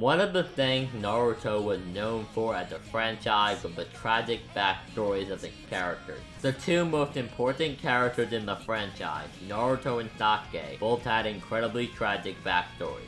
One of the things Naruto was known for as a franchise was the tragic backstories of its characters. The two most important characters in the franchise, Naruto and Sasuke, both had incredibly tragic backstories.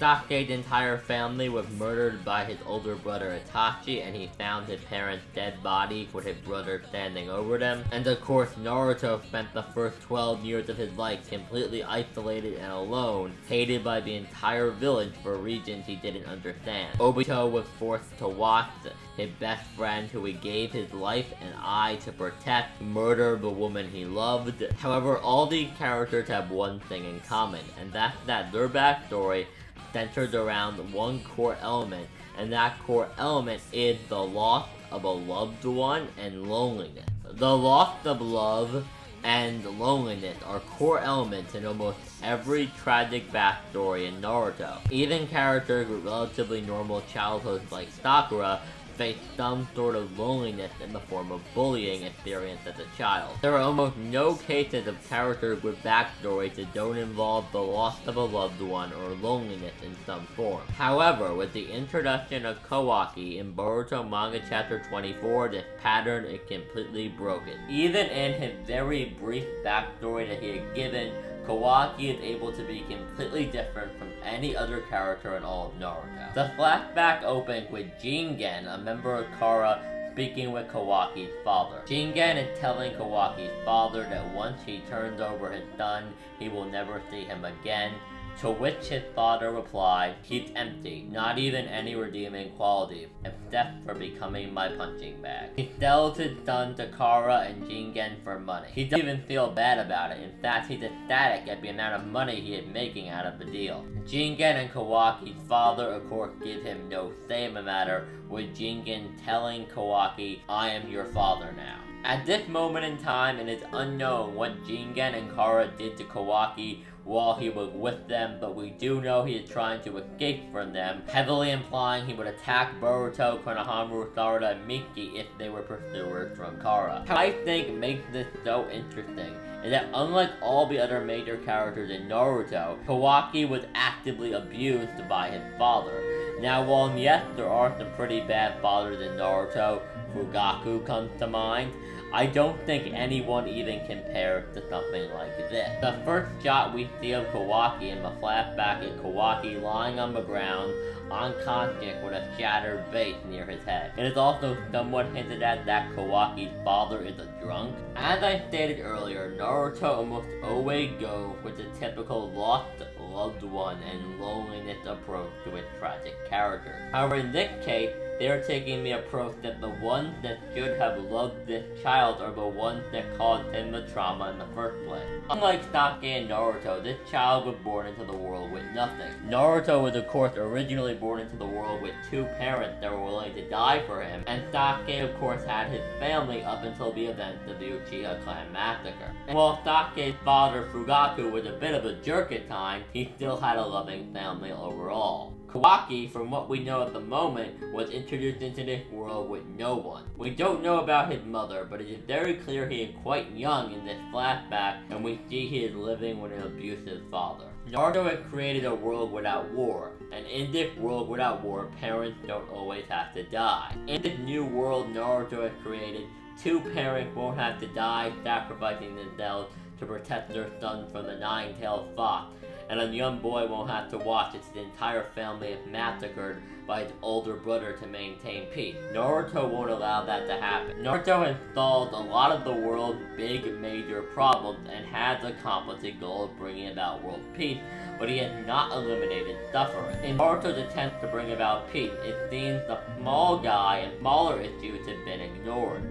Sasuke's entire family was murdered by his older brother Itachi, and he found his parents' dead bodies with his brother standing over them. And of course, Naruto spent the first 12 years of his life completely isolated and alone, hated by the entire village for reasons he didn't understand. Obito was forced to watch his best friend, who he gave his life and eye to protect, murder the woman he loved. However, all these characters have one thing in common, and that's that their backstory centered around one core element, and that core element is the loss of a loved one and loneliness. The loss of love and loneliness are core elements in almost every tragic backstory in Naruto. Even characters with relatively normal childhoods like Sakura face some sort of loneliness in the form of bullying experienced as a child. There are almost no cases of characters with backstories that don't involve the loss of a loved one or loneliness in some form. However, with the introduction of Kawaki in Boruto manga chapter 24, this pattern is completely broken. Even in his very brief backstory that he had given, Kawaki is able to be completely different from any other character in all of Naruto. The flashback opens with Jigen, a member of Kara, speaking with Kawaki's father. Jigen is telling Kawaki's father that once he turns over his son, he will never see him again, to which his father replied, "He's empty, not even any redeeming qualities, except for becoming my punching bag." He sells his son to Kara and Jigen for money. He doesn't even feel bad about it. In fact, he's ecstatic at the amount of money he is making out of the deal. Jigen and Kawaki's father, of course, give him no say in the matter, with Jigen telling Kawaki, "I am your father now." At this moment in time, it is unknown what Jigen and Kara did to Kawaki while he was with them, but we do know he is trying to escape from them, heavily implying he would attack Boruto, Konohamaru, Sarada, and Miki if they were pursuers from Kara. What I think makes this so interesting is that unlike all the other major characters in Naruto, Kawaki was actively abused by his father. Now, while yes, there are some pretty bad fathers in Naruto, Fugaku comes to mind, I don't think anyone even compares to something like this. The first shot we see of Kawaki in the flashback is Kawaki lying on the ground, unconscious, with a shattered vase near his head. It is also somewhat hinted at that Kawaki's father is a drunk. As I stated earlier, Naruto almost always goes with the typical lost loved one and loneliness approach to its tragic character. However, in this case, they are taking the approach that the ones that should have loved this child are the ones that caused him the trauma in the first place. Unlike Sasuke and Naruto, this child was born into the world with nothing. Naruto was of course originally born into the world with two parents that were willing to die for him, and Sasuke of course had his family up until the events of the Uchiha clan massacre. And while Sasuke's father Fugaku was a bit of a jerk at times, he still had a loving family overall. Kawaki, from what we know at the moment, was introduced into this world with no one. We don't know about his mother, but it is very clear he is quite young in this flashback, and we see he is living with an abusive father. Naruto has created a world without war, and in this world without war, parents don't always have to die. In this new world Naruto has created, two parents won't have to die sacrificing themselves to protect their son from the nine-tailed fox, and a young boy won't have to watch as his entire family is massacred by his older brother to maintain peace. Naruto won't allow that to happen. Naruto has solved a lot of the world's big major problems and has accomplished the goal of bringing about world peace, but he has not eliminated suffering. In Naruto's attempt to bring about peace, it seems the small guy and smaller issues have been ignored.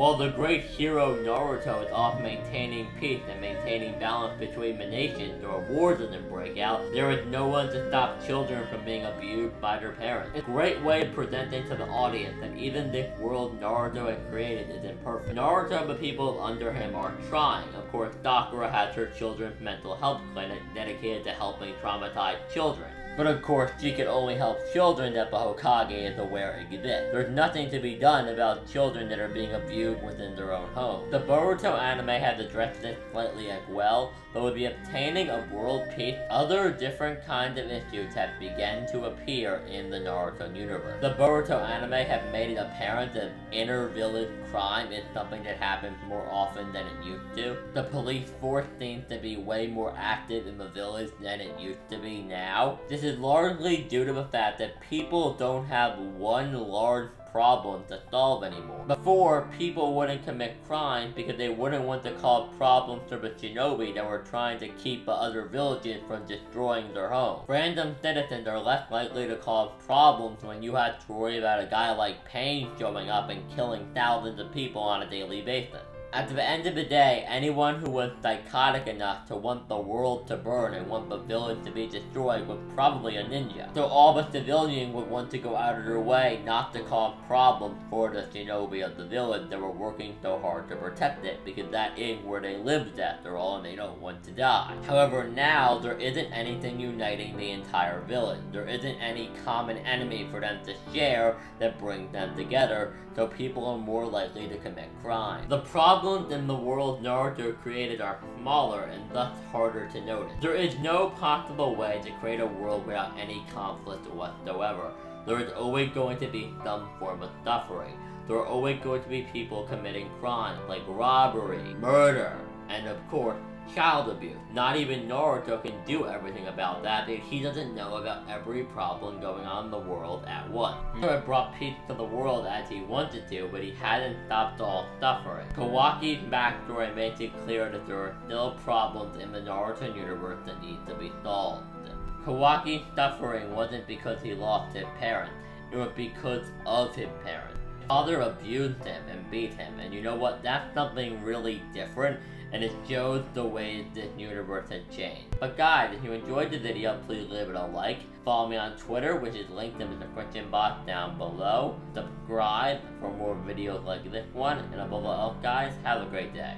While the great hero Naruto is off maintaining peace and maintaining balance between the nations or a war doesn't break out, there is no one to stop children from being abused by their parents. It's a great way of presenting to the audience that even this world Naruto has created is imperfect. Naruto and the people under him are trying. Of course, Sakura has her children's mental health clinic dedicated to helping traumatized children. But of course, she can only help children that the Hokage is aware exist. There's nothing to be done about children that are being abused within their own home. The Boruto anime has addressed this slightly as well, but with the obtaining of world peace, other different kinds of issues have begun to appear in the Naruto universe. The Boruto anime have made it apparent that inner village crime is something that happens more often than it used to. The police force seems to be way more active in the village than it used to be now. This is largely due to the fact that people don't have one large problem to solve anymore. Before, people wouldn't commit crime because they wouldn't want to cause problems to the shinobi that were trying to keep the other villages from destroying their home. Random citizens are less likely to cause problems when you have to worry about a guy like Pain showing up and killing thousands of people on a daily basis. At the end of the day, anyone who was psychotic enough to want the world to burn and want the village to be destroyed was probably a ninja. So all the civilians would want to go out of their way not to cause problems for the shinobi of the village that were working so hard to protect it, because that is where they lived after all and they don't want to die. However, now there isn't anything uniting the entire village. There isn't any common enemy for them to share that brings them together, so people are more likely to commit crime. The problem in the world Naruto created are smaller and thus harder to notice. There is no possible way to create a world without any conflict whatsoever. There is always going to be some form of suffering. There are always going to be people committing crimes like robbery, murder, and of course, child abuse. Not even Naruto can do everything about that because he doesn't know about every problem going on in the world at once. Naruto brought peace to the world as he wanted to, but he hasn't stopped all suffering. Kawaki's backstory makes it clear that there are still problems in the Naruto universe that need to be solved. Kawaki's suffering wasn't because he lost his parents, it was because of his parents. His father abused him and beat him, and you know what, that's something really different. And it shows the ways this universe has changed. But guys, if you enjoyed the video, please leave it a like. Follow me on Twitter, which is linked in the description box down below. Subscribe for more videos like this one. And above all else guys, have a great day.